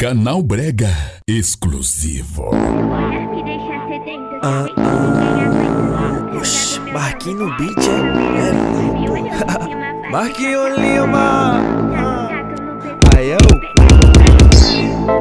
Canal Brega Exclusivo. Oxi, Marquinhos no beat é Marquinhos Lima. Aí eu.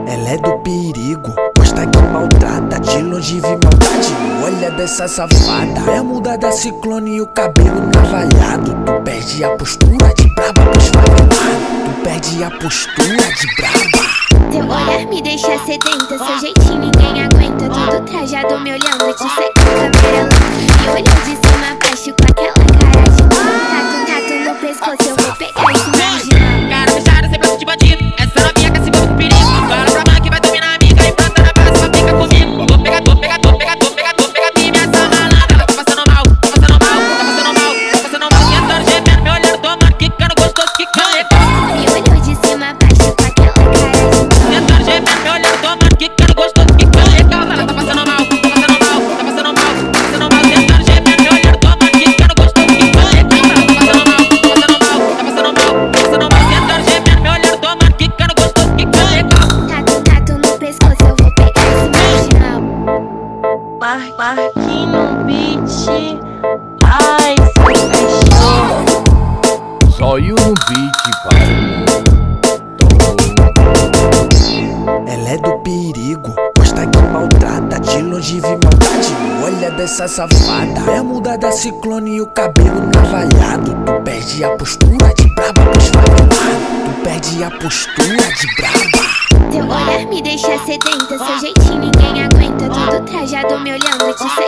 Ela é do perigo, gosta que maltrata, de longe vi maldade. Olha dessa safada, é mudada ciclone e o cabelo navalhado. Tu perde a postura de braba, tu perde a postura de braba. Teu olhar me deixa sedenta, seu jeitinho ninguém aguenta. Todo trajado me olhando, te secando a câmera lenta. Me olhou de cima a baixo com aquela cara de tato, tato no pescoço, eu vou pegar esse imagina. Cara fechada, sem braço de bandido, essa novinha com esse corpo perigo. Fala pra mãe que vai dormir na amiga e planta na base, só fica comigo. Vou pegar, vou pegar, vou pegar, vou pegar, vou pegar, minha malada. Tá passando mal, tá passando mal, tá passando mal, tá passando mal. E andando gemendo, me olhando, tomando, quicando gostoso, quicando. Me olhou de cima a baixo com aquela cara. Marquinhos beat, ai, fechou. Só eu no beat, pai. Ela é do perigo, gosta que maltrata, de longe vi maldade. Olha dessa safada, é mudada ciclone e o cabelo navalhado. Tu perde a postura de braba, tu perde a postura de braba. Teu olhar me deixa sedenta, seu jeitinho ninguém aguenta. Todo trajado me olhando, te sei.